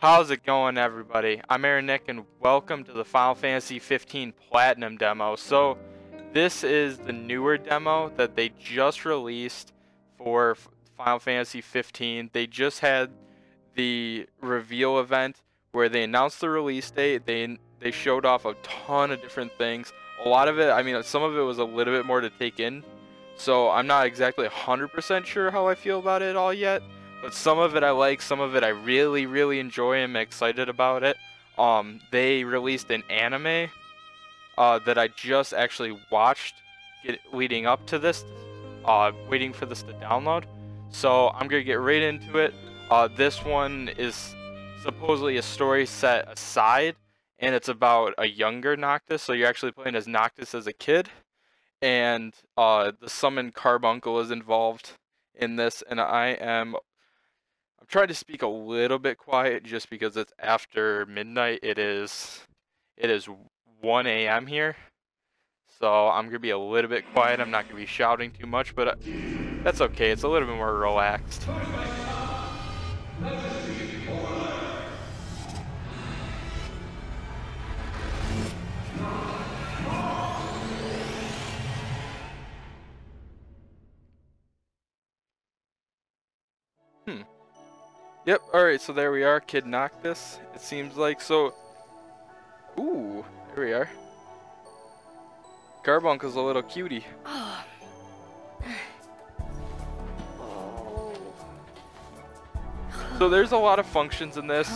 How's it going, everybody? I'm ErrorNick and welcome to the Final Fantasy 15 Platinum Demo. So this is the newer demo that they just released for Final Fantasy 15. They just had the reveal event where they announced the release date. They showed off a ton of different things. A lot of it, I mean, some of it was a little bit more to take in. So I'm not exactly 100% sure how I feel about it all yet. But some of it I like, some of it I really enjoy, and I'm excited about it. They released an anime that I just actually watched leading up to this, waiting for this to download. So I'm going to get right into it. This one is supposedly a story set aside, and it's about a younger Noctis. So you're actually playing as Noctis as a kid, and the summoned Carbuncle is involved in this, and I'm trying to speak a little bit quiet just because it's after midnight. It is 1 a.m. here, so I'm going to be a little bit quiet. I'm not going to be shouting too much, but that's okay. It's a little bit more relaxed. Yep, alright, so there we are, Kid Noctis, it seems like, so, ooh, there we are. Carbuncle's a little cutie. Oh. Oh. So there's a lot of functions in this,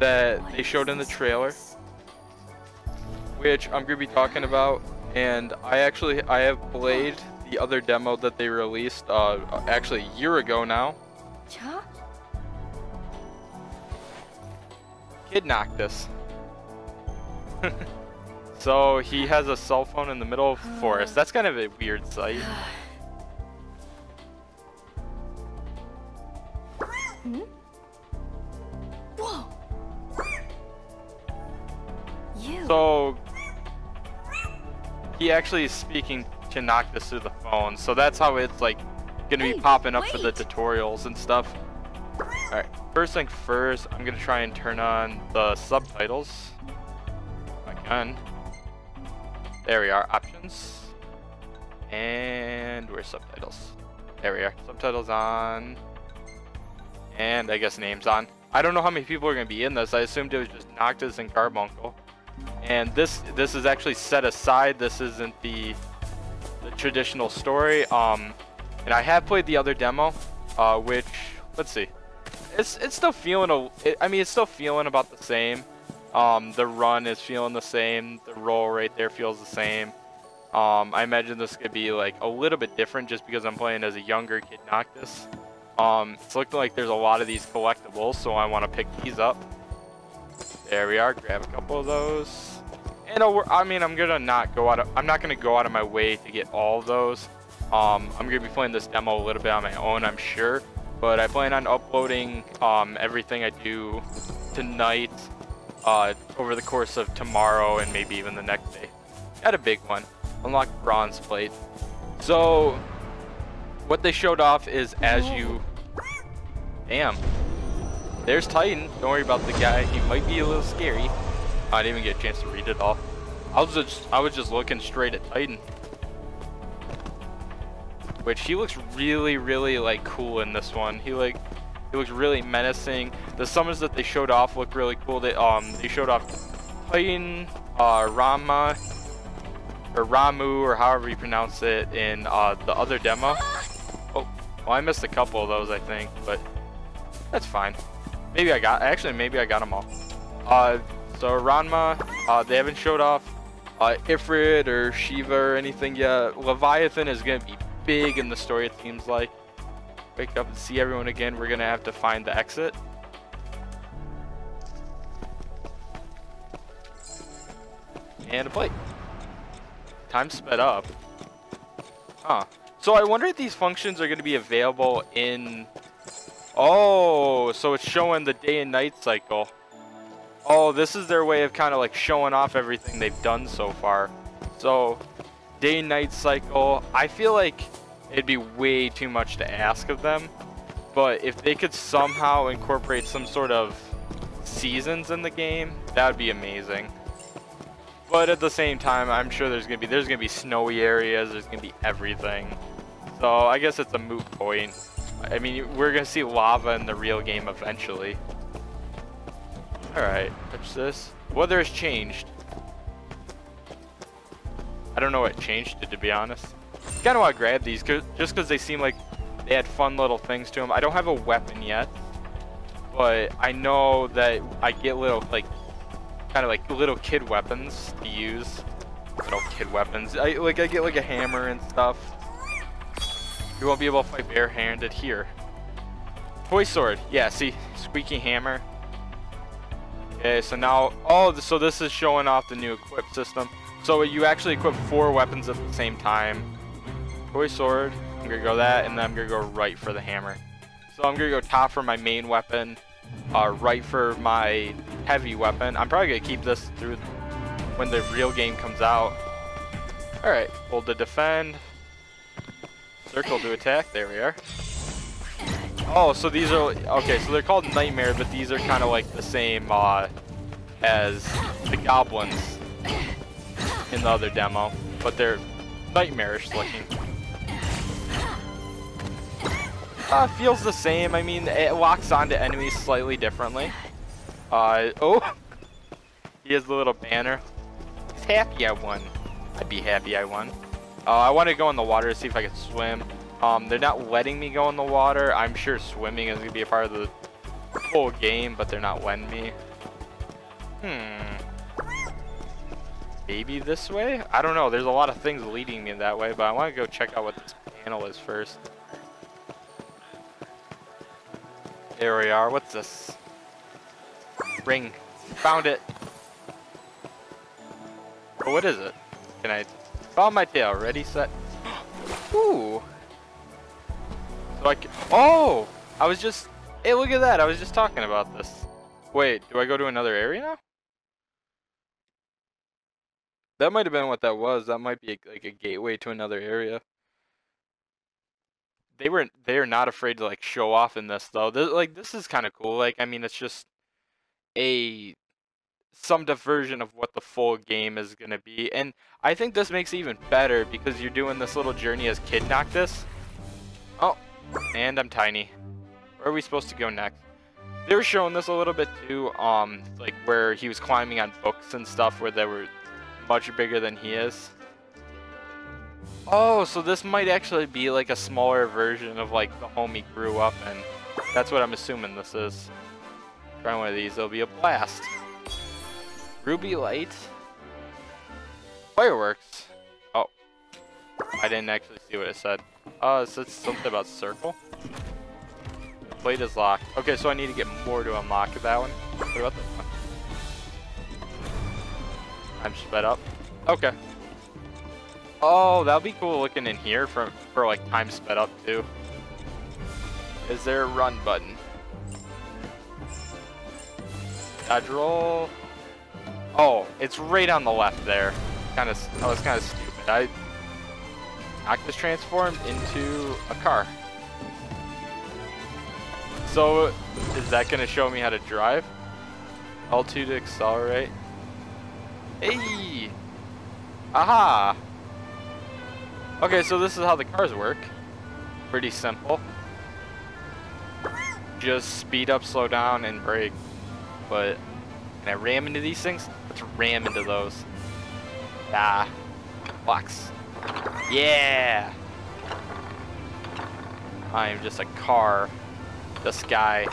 that they showed in the trailer, which I'm going to be talking about, and I have played the other demo that they released, actually a year ago now. Kid Noctis. So he has a cell phone in the middle of the forest. That's kind of a weird sight. So he actually is speaking to Noctis through the phone. So that's how it's like gonna be popping up for the tutorials and stuff. Alright, first thing first, I'm gonna try and turn on the subtitles. If I can. There we are, options. And where's subtitles? There we are, subtitles on. And I guess names on. I don't know how many people are gonna be in this. I assumed it was just Noctis and Carbuncle. And this is actually set aside. This isn't the traditional story. And I have played the other demo, which, let's see, it's still feeling, it's still feeling about the same. The run is feeling the same, the roll right there feels the same. I imagine this could be like a little bit different just because I'm playing as a younger Kid Noctis. It's looking like there's a lot of these collectibles, so I want to pick these up. There we are, grab a couple of those. And I mean, I'm not gonna go out of my way to get all those. I'm going to be playing this demo a little bit on my own, I'm sure, but I plan on uploading everything I do tonight over the course of tomorrow and maybe even the next day. Got a big one. Unlock bronze plate. So what they showed off is as you... Damn. There's Titan. Don't worry about the guy. He might be a little scary. I didn't even get a chance to read it all. I was just looking straight at Titan. Which he looks really like cool in this one. He looks really menacing. The summons that they showed off look really cool. They showed off Titan, Ramuh, or however you pronounce it in the other demo. Oh, well, I missed a couple of those I think, but that's fine. Maybe I got them all. So Ranma, they haven't showed off Ifrit or Shiva or anything yet. Leviathan is gonna be big in the story, it seems like. Wake up and see everyone again. We're gonna have to find the exit. And a plate. Time sped up. Huh. So I wonder if these functions are gonna be available in... Oh, so it's showing the day and night cycle. Oh, this is their way of kind of like showing off everything they've done so far. So day and night cycle, I feel like it'd be way too much to ask of them, but if they could somehow incorporate some sort of seasons in the game, that would be amazing. But at the same time, I'm sure there's gonna be snowy areas, there's gonna be everything. So I guess it's a moot point. I mean, we're gonna see lava in the real game eventually. Alright, touch this. Weather has changed. I don't know what changed it, to be honest. Kind of want to grab these just because they seem like they had fun little things to them. I don't have a weapon yet, but I know that I get little, like, kind of like little kid weapons to use. Little kid weapons. I get like a hammer and stuff. You won't be able to fight bare-handed here. Toy sword. Yeah, see? Squeaky hammer. Okay, so now... Oh, so this is showing off the new equip system. So you actually equip 4 weapons at the same time. Toy sword. I'm going to go that, and then I'm going to go right for the hammer. So I'm going to go top for my main weapon. Right for my heavy weapon. I'm probably going to keep this through when the real game comes out. Alright, hold to defend. Circle to attack, there we are. Oh, so these are, okay, so they're called Nightmare, but these are kind of like the same as the goblins in the other demo, but they're nightmarish looking. Feels the same, I mean, it locks onto enemies slightly differently. Oh, he has the little banner. He's happy I won. I'd be happy I won. I want to go in the water to see if I can swim. They're not letting me go in the water. I'm sure swimming is going to be a part of the whole game, but they're not letting me. Maybe this way? I don't know. There's a lot of things leading me that way, but I want to go check out what this panel is first. There we are. What's this? Ring. Found it. Oh, what is it? Can I... Follow my tail. Ready, set. Ooh. So I can, oh! I was just... Hey, look at that. I was just talking about this. Wait, do I go to another area now? That might have been what that was. That might be like a gateway to another area. They are not afraid to like show off in this though. This is kind of cool. Like, I mean, it's just a... some diversion of what the full game is going to be, and I think this makes it even better because you're doing this little journey as Kid Noctis. Oh, and I'm tiny. Where are we supposed to go next? They were showing this a little bit too, like where he was climbing on books and stuff where they were much bigger than he is. Oh, so this might actually be like a smaller version of like the home he grew up in. That's what I'm assuming this is. Try one of these, it'll be a blast. Ruby light, fireworks. Oh, I didn't actually see what it said. It said something about circle. The plate is locked. Okay, so I need to get more to unlock that one. What about this one? I'm sped up. Okay. Oh, that'll be cool looking in here for like time sped up too. Is there a run button? Dodge roll. Oh, it's right on the left there. Kind of, oh, it's kind of stupid. Noctis transformed into a car. So, is that going to show me how to drive? L2 to accelerate. Hey! Aha! Okay, so this is how the cars work. Pretty simple. Just speed up, slow down, and brake. But... can I ram into these things? Let's ram into those. Ah, box. Yeah! I am just a car. This guy.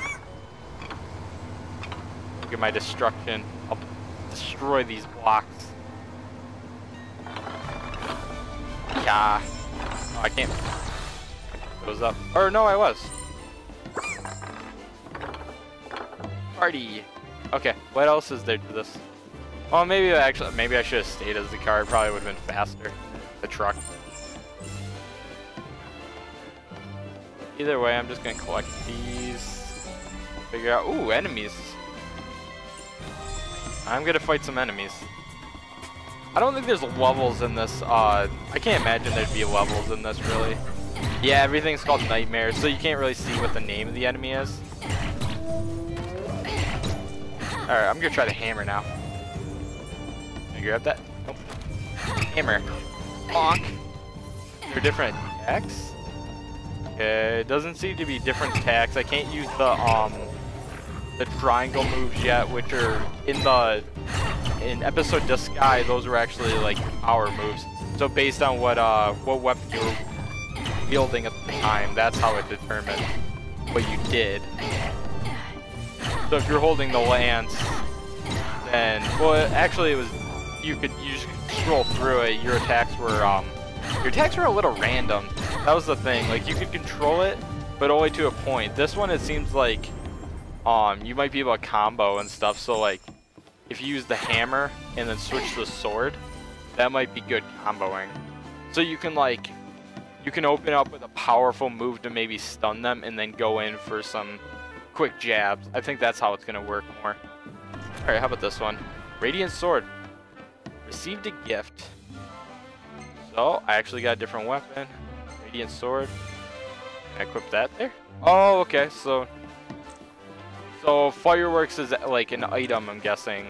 Look at my destruction. I'll destroy these blocks. Yeah. Oh, I can't. It was up. Or no, I was. Party. Okay, what else is there to this? Oh, maybe I should have stayed as the car. It probably would have been faster. The truck. Either way, I'm just gonna collect these. Figure out. Ooh, enemies. I'm gonna fight some enemies. I don't think there's levels in this. I can't imagine there'd be levels in this really. Yeah, everything's called Nightmare, so you can't really see what the name of the enemy is. Alright, I'm gonna try the hammer now. Can I grab that? Nope. Hammer. Bonk. They're different attacks? Okay, it doesn't seem to be different attacks. I can't use the triangle moves yet, which are in the episode Disguise. Those were actually like power moves. So based on what weapon you were wielding at the time, that's how it determined what you did. So if you're holding the lance, then well, actually it was you just scroll through it. Your attacks were a little random. That was the thing. Like you could control it, but only to a point. This one it seems like you might be able to combo and stuff. So like if you use the hammer and then switch the sword, that might be good comboing. So you can like, you can open up with a powerful move to maybe stun them and then go in for some quick jabs. I think that's how it's gonna work more. All right, how about this one? Radiant Sword. Received a gift. So I actually got a different weapon. Radiant Sword. Can I equip that there? Oh, okay. So fireworks is like an item, I'm guessing.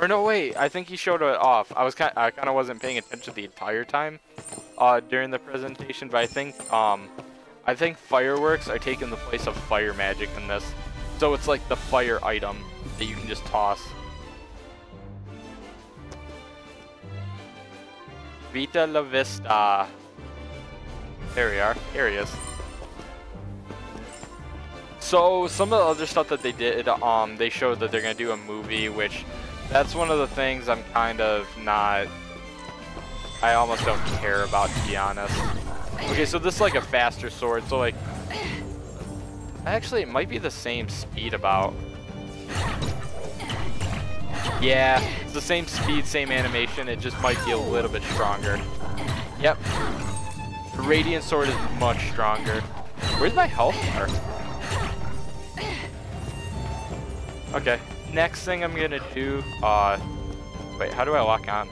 Or no, wait, I think he showed it off. I kind of wasn't paying attention the entire time during the presentation, but I think fireworks are taking the place of fire magic in this. So it's like the fire item that you can just toss. Vita la Vista. There we are. Here he is. So some of the other stuff that they did, they showed that they're gonna do a movie, which that's one of the things I'm kind of not, I almost don't care about, to be honest. Okay, so this is like a faster sword, so like, actually it might be the same speed about. Yeah, it's the same speed, same animation, it just might be a little bit stronger. Yep, the Radiant Sword is much stronger. Where's my health bar? Okay, next thing I'm gonna do, wait, how do I lock on?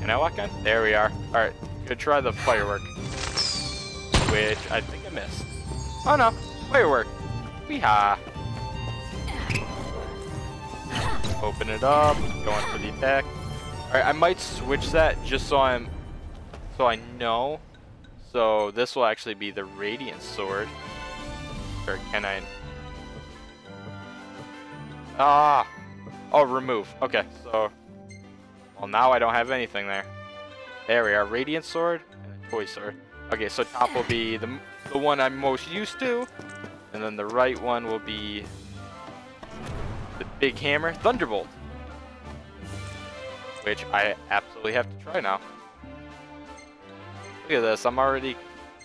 Can I lock on? There we are. Alright, gonna try the firework, which I think I missed. Oh no, firework. Weehaw. Open it up, going for the attack. Alright, I might switch that just so I know. So this will actually be the Radiant Sword. Or can I? Ah! Oh, remove. Okay, so... Well, now I don't have anything there. There we are. Radiant Sword and a Toy Sword. Okay, so top will be the one I'm most used to. And then the right one will be... the big hammer. Thunderbolt! Which I absolutely have to try now. Look at this. I'm already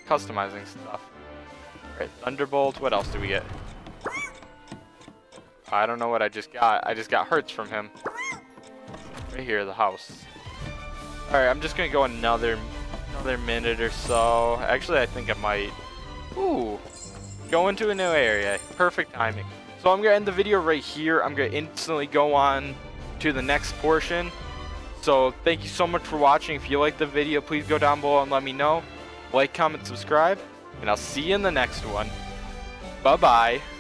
customizing stuff. Alright, Thunderbolt. What else do we get? I don't know what I just got. I just got hurts from him. Right here, the house. Alright, I'm just gonna go another minute or so. Actually, I think I might. Ooh. Go into a new area. Perfect timing. So I'm gonna end the video right here. I'm gonna instantly go on to the next portion. So thank you so much for watching. If you liked the video, please go down below and let me know. Like, comment, subscribe, and I'll see you in the next one. Bye-bye.